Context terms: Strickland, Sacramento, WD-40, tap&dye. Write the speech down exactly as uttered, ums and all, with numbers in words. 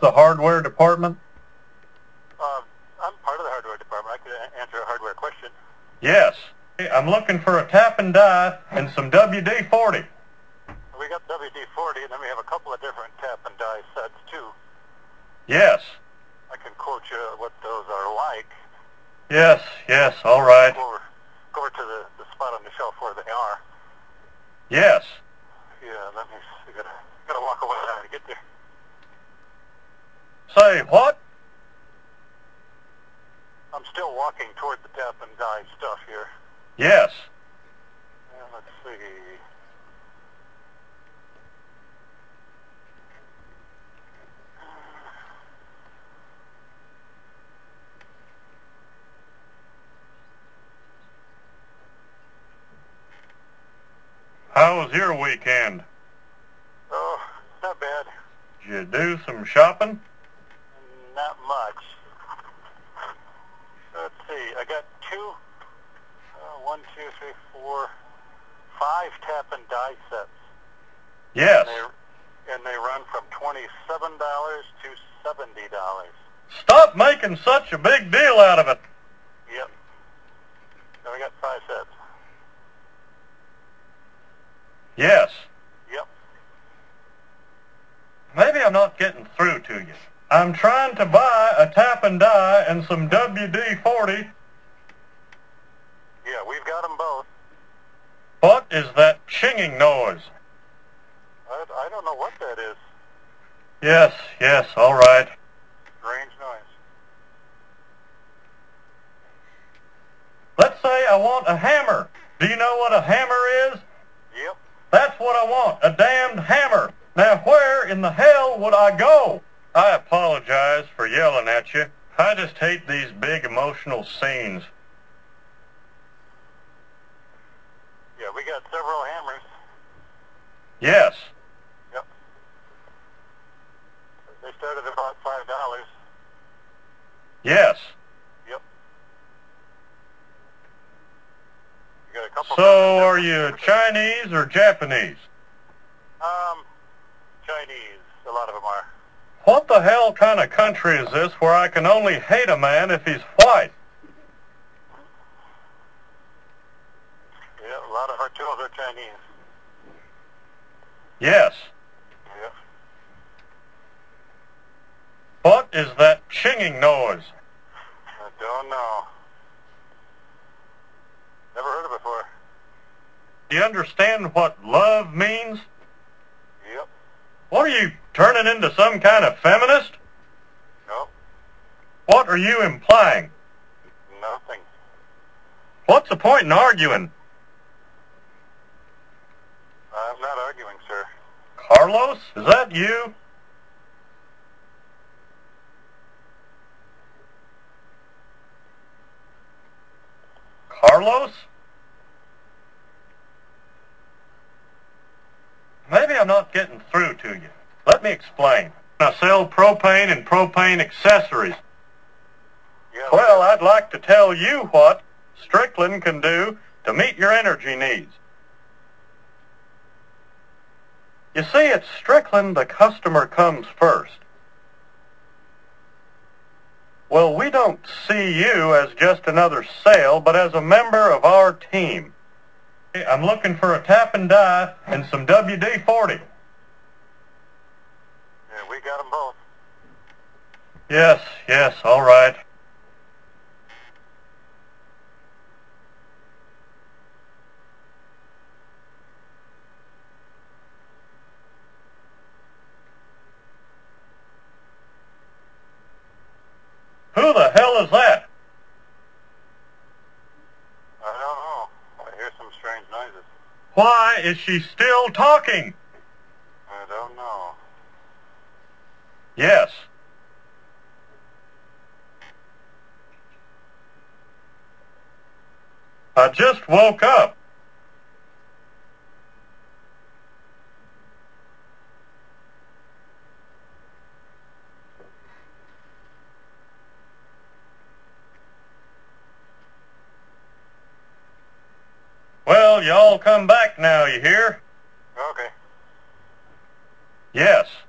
this the hardware department? Um, I'm part of the hardware department. I could answer a hardware question. Yes. I'm looking for a tap and die and some W D forty. We got W D forty, and then we have a couple of different tap and die sets, too. Yes. I can quote you what those are like. Yes, yes, all right. Go over, go over to the, the spot on the shelf where they are. Yes. Yeah, let me see. Gotta, gotta walk a while to get there. Say what? I'm still walking toward the tap and die stuff here. Yes. And let's see. How was your weekend? Oh, not bad. Did you do some shopping? Not much. Let's see, I got two, uh, one, two, three, four, five tap and die sets. Yes. And they, and they run from twenty-seven dollars to seventy dollars. Stop making such a big deal out of it. Yep. And we got five sets. Yes. Yep. Maybe I'm not getting through to you. I'm trying to buy a tap and die and some W D forty. Yeah, we've got them both. What is that chinging noise? I, I don't know what that is. Yes, yes, all right. Strange noise. Let's say I want a hammer. Do you know what a hammer is? Yep. That's what I want, a damned hammer. Now where in the hell would I go? I apologize for yelling at you. I just hate these big emotional scenes. Yeah, we got several hammers. Yes. Yep. They started at about five dollars. Yes. Yep. You got a couple. So are you Chinese or Japanese? Um, Chinese. A lot of them are. What the hell kind of country is this where I can only hate a man if he's white? Yeah, a lot of our tools are Chinese. Yes. Yeah. What is that chinging noise? I don't know. Never heard it before. Do you understand what love means? Yep. What are you... turning into some kind of feminist? No. What are you implying? Nothing. What's the point in arguing? I'm not arguing, sir. Carlos, is that you? Carlos? Maybe I'm not getting through to you. Let me explain. I sell propane and propane accessories. Yeah, well, I'd like to tell you what Strickland can do to meet your energy needs. You see, at Strickland, the customer comes first. Well, we don't see you as just another sale, but as a member of our team. I'm looking for a tap and die and some W D forty. We got them both. Yes, yes, all right. Who the hell is that? I don't know. I hear some strange noises. Why is she still talking? I don't know. Yes. I just woke up. Well, y'all come back now, you hear? Okay. Yes.